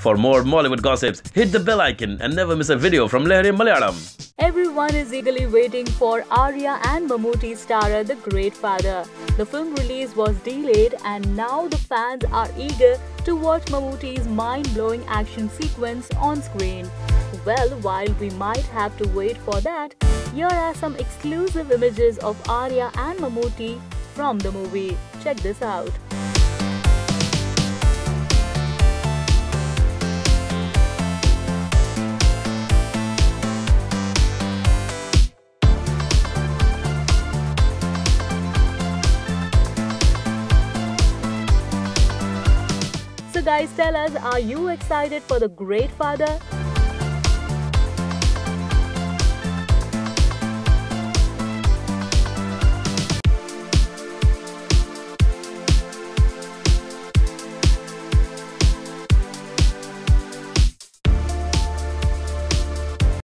For more Mollywood gossips, hit the bell icon and never miss a video from Lehren Malayalam. Everyone is eagerly waiting for Arya and Mammootty starrer The Great Father. The film release was delayed and now the fans are eager to watch Mammootty's mind-blowing action sequence on screen. Well, while we might have to wait for that, here are some exclusive images of Arya and Mammootty from the movie. Check this out. So guys, tell us, are you excited for The Great Father?